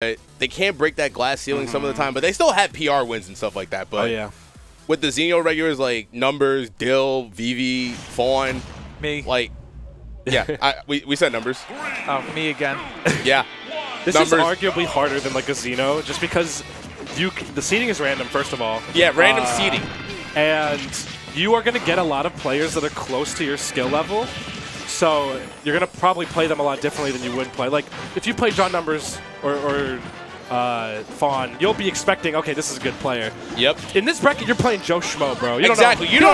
They can't break that glass ceiling some of the time, but they still have PR wins and stuff like that. But with the Xeno regulars like Numbers, Dill, Vivi, Fawn, me, like we said Numbers. Oh, me again. Yeah, this is arguably harder than like a Xeno, just because the seating is random. First of all, yeah, random seating, and you are gonna get a lot of players that are close to your skill level. So you're going to probably play them a lot differently than you would play. Like, if you play John Numbers or Fawn, you'll be expecting, okay, this is a good player. Yep. In this bracket, you're playing Joe Schmo, bro. You don't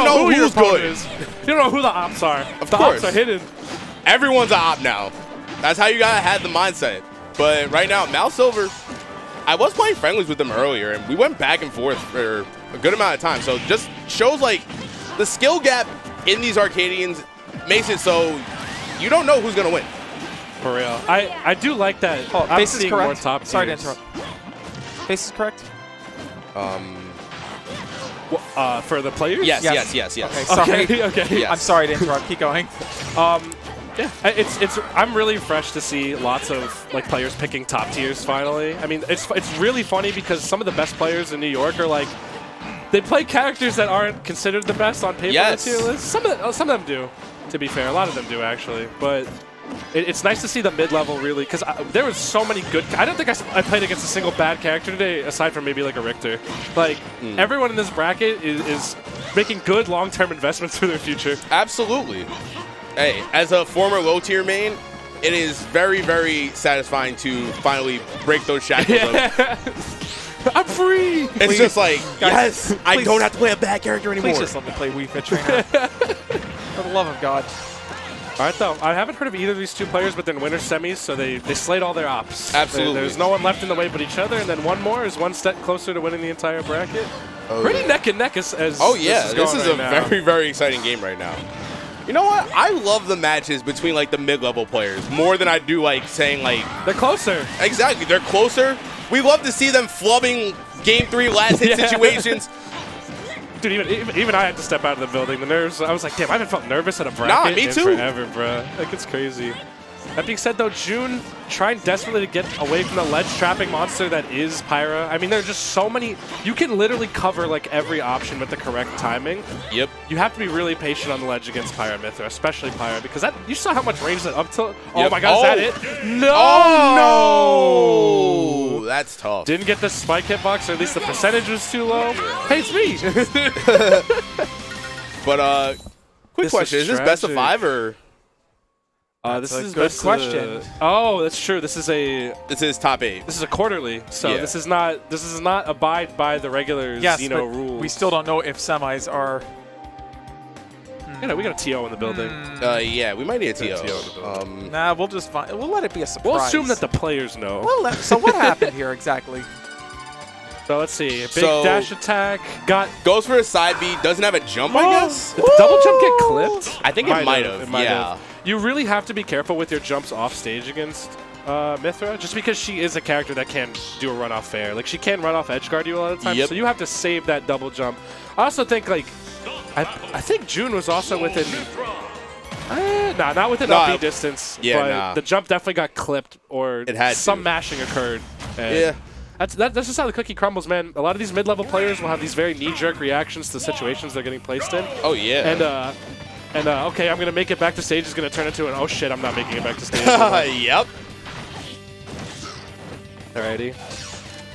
know who's good. You don't know who the ops are. Of course. Ops are hidden. Everyone's an op now. That's how you got to have the mindset. But right now, MaouSilver, I was playing friendlies with them earlier, and we went back and forth for a good amount of time. So just shows, like, the skill gap in these Arcadians makes it so you don't know who's going to win. For real. I do like that. Oh, I'm seeing more top tiers. Sorry to interrupt. Base is correct? For the players? Yes. Okay, sorry. Yes. I'm sorry to interrupt. Keep going. Yeah, I'm really fresh to see lots of like players picking top tiers finally. I mean, it's really funny because some of the best players in New York are like, they play characters that aren't considered the best on paper. Yes. Tier list. Some of them do. To be fair, a lot of them do actually, but it's nice to see the mid-level really, because there was so many good. I don't think I played against a single bad character today, aside from maybe like a Richter. Like everyone in this bracket is making good long-term investments for their future. Absolutely. Hey, as a former low-tier main, it is very, very satisfying to finally break those shackles up. I'm free. It's please. Just like guys, yes, please. I don't have to play a bad character anymore. Please just let me play Wii Fit Trainer. For the love of God. All right, though. I haven't heard of either of these two players, but they're in winner semis, so they slayed all their ops. Absolutely. There's no one left in the way but each other, and then one more is one step closer to winning the entire bracket. Oh, pretty neck and neck as oh, yeah. This is a very, very exciting game right now. You know what? I love the matches between, like, the mid-level players more than I do, like, saying, like... They're closer. Exactly. They're closer. We love to see them flubbing Game 3 last-hit situations. Dude, even I had to step out of the building. The nerves, I was like, damn, I haven't felt nervous at a bracket in forever, bro. Like, it's crazy. That being said, though, June trying desperately to get away from the ledge-trapping monster that is Pyra. I mean, there are just so many. You can literally cover, like, every option with the correct timing. Yep. You have to be really patient on the ledge against Pyra Mythra, especially Pyra, because that you saw how much range that up tilt. Oh, my God, is that it? No! Oh, no! That's tough. Didn't get the spike hitbox, or at least the percentage was too low. Hey, it's me! But, quick question. Is this best of five, or...? This is a good question. Oh, that's true. This is a... This is top 8. This is a quarterly, so yeah. This is not abide by the regular Xeno rules. We still don't know if semis are... You know, we got a TO in the building. Yeah, we might need a TO. Nah, we'll just find. We'll let it be a surprise. We'll assume that the players know. So what happened here exactly? So let's see. Big dash attack. Goes for a side B. Doesn't have a jump, I guess. Did the double jump get clipped? I think it might have. Yeah. You really have to be careful with your jumps off stage against Mythra, just because she is a character that can do a runoff fair. Like she can run off edge guard you a lot of times. Yep. So you have to save that double jump. I also think like. I think June was also within... not within LB distance. Yeah, but the jump definitely got clipped or some mashing occurred. Yeah. That's just how the cookie crumbles, man. A lot of these mid-level players will have these very knee-jerk reactions to situations they're getting placed in. Oh, yeah. And okay, I'm going to make it back to stage is going to turn into an, oh, shit, I'm not making it back to stage. Yep. Alrighty.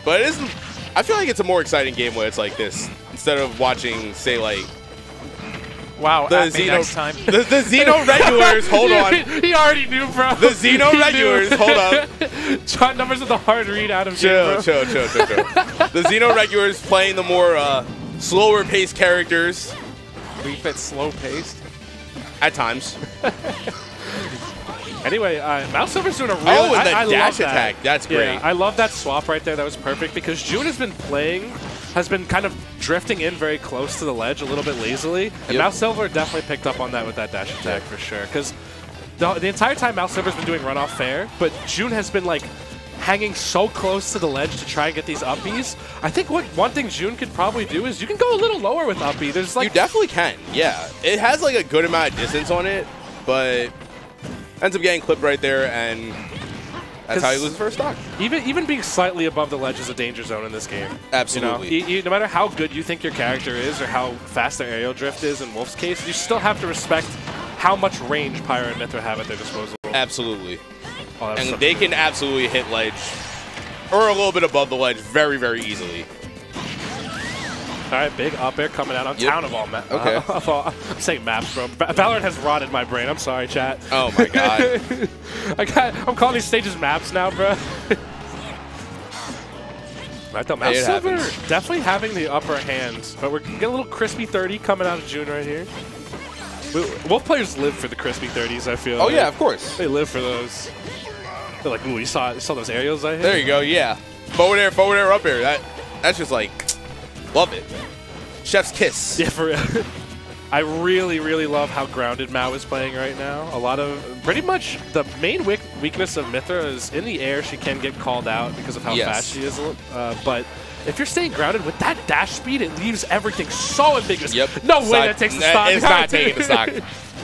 But it isn't... I feel like it's a more exciting game when it's like this. Instead of watching, say, like... Wow, the Xeno, next time. The Xeno regulars, hold on. He already knew, bro. The Xeno regulars, hold up. John Numbers with a hard read out of June, chill. The Xeno regulars playing the more slower-paced characters. We fit slow-paced? At times. Anyway, MaouSilver's doing a real... Oh, and I dash attack. That. That's great. Yeah, I love that swap right there. That was perfect because June has been playing... has been kind of drifting in very close to the ledge a little bit lazily. And MaouSilver definitely picked up on that with that dash attack for sure. Because the entire time MaouSilver's been doing runoff fair, but June has been like hanging so close to the ledge to try and get these uppies. I think what one thing June could probably do is you can go a little lower with uppie. There's like you definitely can, yeah. It has like a good amount of distance on it, but ends up getting clipped right there and That's how you lose the first stock. Even being slightly above the ledge is a danger zone in this game. Absolutely. You know, no matter how good you think your character is or how fast their aerial drift is in Wolf's case, you still have to respect how much range Pyro and Mythra have at their disposal. Absolutely. Oh, and they can absolutely hit ledge, or a little bit above the ledge, very, very easily. All right, big up air coming out on town of all maps. Okay. I'm saying maps, bro. Valorant has rotted my brain. I'm sorry, chat. Oh, my God. I'm calling these stages maps now, bro. Right, though, MaouSilver definitely having the upper hand. But we're getting a little crispy 30 coming out of June right here. Wolf players live for the crispy 30s, I feel. Oh, like. Yeah, of course. They live for those. They're like, ooh, you saw those aerials I hit? There you go, yeah. Forward air, up air. That's just like, love it. Chef's kiss. Yeah, for real. I really, really love how grounded Mao is playing right now. A lot of, pretty much the main weakness of Mythra is in the air. She can get called out because of how fast she is. But if you're staying grounded with that dash speed, it leaves everything so ambiguous. Yep. No way that takes the stock. It's not taking the stock.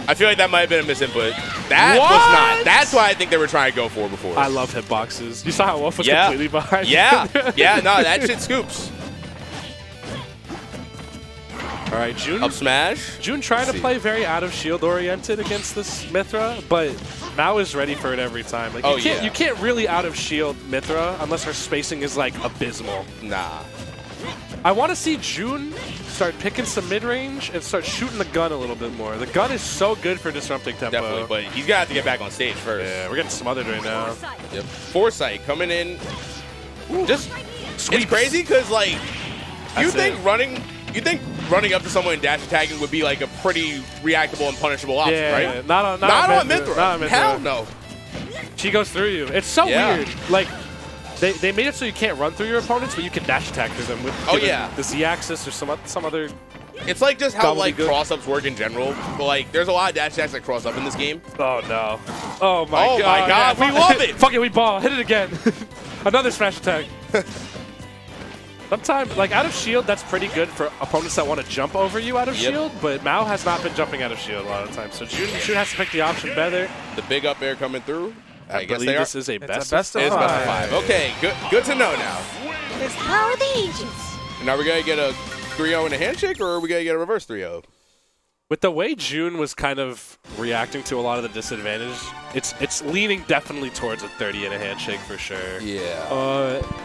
I feel like that might have been a misinput. That was not. That's why I think they were trying to go for before. I love hitboxes. You saw how Wolf was completely behind. Yeah. Yeah, no, that shit scoops. All right, June. Up smash. June trying to play very out of shield oriented against this Mythra, but Mao is ready for it every time. Like, you can't really out of shield Mythra unless her spacing is like abysmal. Nah. I want to see June start picking some mid range and start shooting the gun a little bit more. The gun is so good for disrupting tempo. Definitely, but he's gonna have to get back on stage first. Yeah, we're getting smothered right now. Foresight, coming in. Ooh, just sweeps. It's crazy because like you think running up to someone and dash attacking would be like a pretty reactable and punishable option, right? Yeah. Not on Mythra. Not on Mythra. Hell no. She goes through you. It's so weird. Like they made it so you can't run through your opponents, but you can dash attack through them with the Z-axis or some other. It's like just how like cross-ups work in general. But like there's a lot of dash attacks that cross up in this game. Oh no. Oh my god. Oh my god. We love it. Fuck it. We ball. Hit it again. Another smash attack. Sometimes, like, out of shield, that's pretty good for opponents that want to jump over you out of shield, but Mao has not been jumping out of shield a lot of times, so June has to pick the option better. The big up air coming through. I guess they are. This is a best of five. Okay, good to know now. There's power of the ages. And are we going to get a 3-0 and a handshake, or are we going to get a reverse 3-0? With the way June was kind of reacting to a lot of the disadvantage, it's leaning definitely towards a 30 and a handshake for sure. Yeah.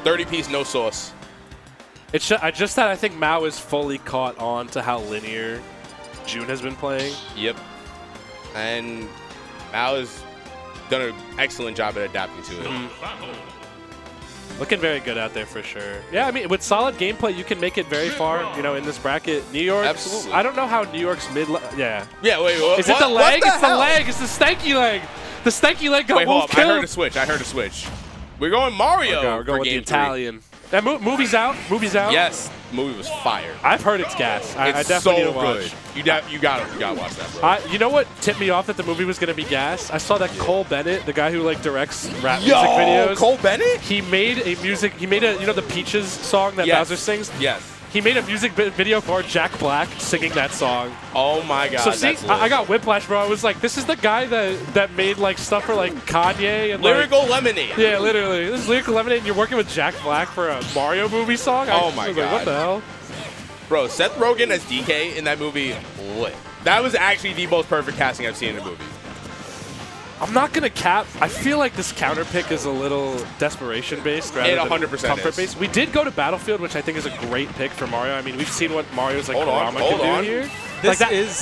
30-piece, no sauce. I think Mao is fully caught on to how linear June has been playing. Yep. And Mao has done an excellent job at adapting to it. Looking very good out there for sure. Yeah, I mean, with solid gameplay, you can make it very far, you know, in this bracket. New York. Absolutely. I don't know how New York's Yeah, wait, what? Is it the leg? It's the leg. It's the stanky leg. The stanky leg got Wolf killed. I heard a switch. We're going Mario. We're going with the Italian. That movie's out. Yes, movie was fire. I've heard it's gas. I definitely need to watch. You gotta watch that. Bro. You know what tipped me off that the movie was gonna be gas? I saw that Cole Bennett, the guy who like directs rap music videos. Cole Bennett? He made a music. He made a the Peaches song that Bowser sings. Yes. He made a music video for Jack Black singing that song. Oh my god! So see, I got whiplash, bro. I was like, this is the guy that made like stuff for like Kanye and Lyrical Lemonade. Yeah, literally, this is Lyrical Lemonade, and you're working with Jack Black for a Mario movie song. Oh my god! Like, what the hell, bro? Seth Rogen as DK in that movie, lit. That was actually the most perfect casting I've seen in a movie. I'm not gonna cap. I feel like this counter pick is a little desperation based rather than comfort based. We did go to Battlefield, which I think is a great pick for Mario. I mean, we've seen what Mario's like Kurama can do here.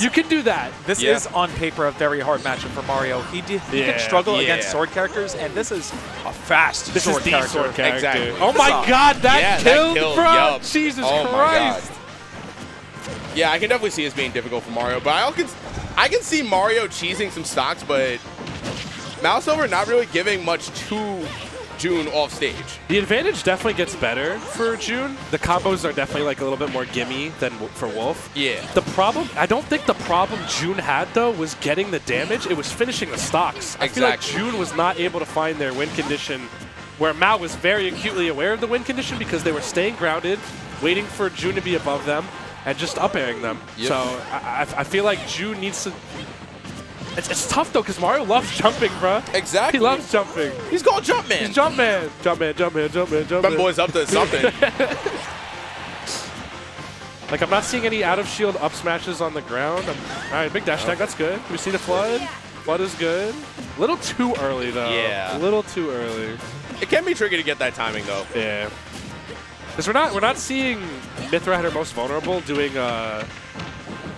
You can do that. This is on paper a very hard matchup for Mario. He can struggle against sword characters, and this is a fast sword character. Exactly. Oh my god, that killed, bro! Yup. Jesus Christ! Yeah, I can definitely see this being difficult for Mario, but I can see Mario cheesing some stocks, but MaouSilver not really giving much to June off stage. The advantage definitely gets better for June. The combos are definitely like a little bit more gimme than for Wolf. Yeah. The problem, I don't think the problem June had though was getting the damage. It was finishing the stocks. I feel like June was not able to find their win condition, where Mao was very acutely aware of the win condition because they were staying grounded, waiting for June to be above them, and just up-airing them. Yep. So I feel like June needs to It's tough though, because Mario loves jumping, bro. Exactly. He loves jumping. He's called Jumpman. He's Jumpman. Jumpman, Jumpman, Jumpman, Jumpman. That boy's up to something. Like, I'm not seeing any out of shield up smashes on the ground. All right, big dash tag, that's good. We see the flood. Flood is good. A little too early though. Yeah. A little too early. It can be tricky to get that timing though. Yeah. Because we're not seeing Mythra at her most vulnerable doing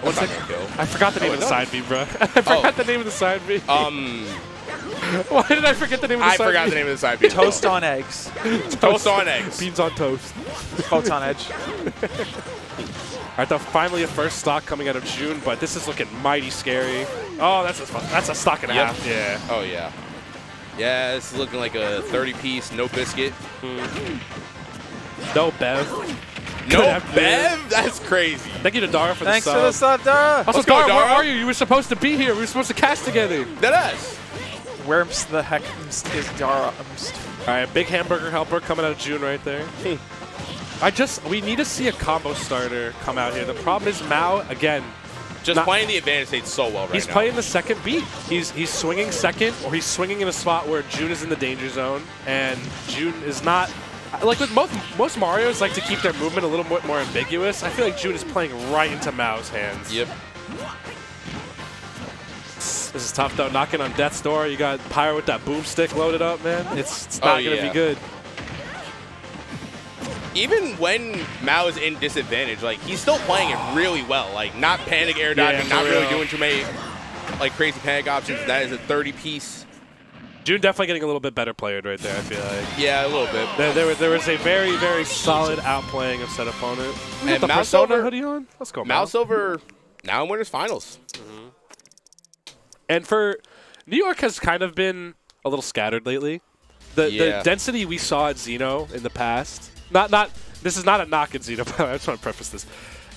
I forgot the name of the side B, bro. I forgot the name of the side B. Why did I forget the name of the side B? I forgot the name of the side B. Toast on eggs. Toast on eggs. Beans on toast. Toast on edge. All right, though, finally a first stock coming out of June, but this is looking mighty scary. Oh, that's a stock and a half. Yeah. Oh, yeah. Yeah, this is looking like a 30-piece, no biscuit. No Bev. No Bev? That's crazy. Thank you to Dara for the sub. Thanks for the sub, Dara. Also, Dara, where are you? You were supposed to be here. We were supposed to cast together. Deadass. Where the heck is Dara? All right, big hamburger helper coming out of June right there. We need to see a combo starter come out here. The problem is Mao, again. Just playing the advantage stage so well right now. He's playing the second beat. He's swinging second, or he's swinging in a spot where June is in the danger zone, and June is not. Like with most Marios, like to keep their movement a little bit more ambiguous. I feel like June is playing right into Mao's hands. Yep. This is tough though. Knocking on death's door. You got Pyro with that boomstick loaded up, man. It's not gonna be good. Even when Mao is in disadvantage, like he's still playing it really well. Like not panic air dodging, not really doing too many like crazy panic options. That is a 30-piece. June definitely getting a little bit better playered right there, I feel like. Yeah, a little bit. There was a very, very solid outplaying of said opponent. And the MaouSilver hoodie on? Let's go, MaouSilver now in winners finals. And for New York has kind of been a little scattered lately. The density we saw at Zeno in the past. This is not a knock at Zeno, but I just want to preface this.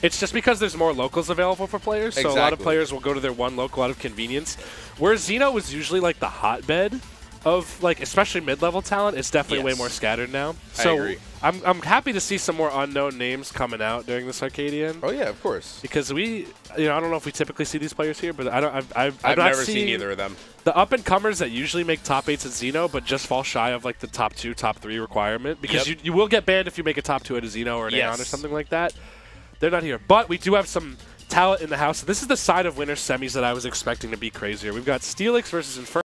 It's just because there's more locals available for players, so a lot of players will go to their one local out of convenience. Whereas Zeno was usually like the hotbed of like especially mid-level talent, it's definitely way more scattered now. So I agree. I'm happy to see some more unknown names coming out during this Arcadian. Oh yeah, of course. Because I don't know if we typically see these players here, but I don't. I've never seen either of them. The up and comers that usually make top 8s at Zeno, but just fall shy of like the top 2, top 3 requirement, because you will get banned if you make a top 2 at a Zeno or an Eon or something like that. They're not here, but we do have some talent in the house. This is the side of winner semis that I was expecting to be crazier. We've got Steelix versus Inferno.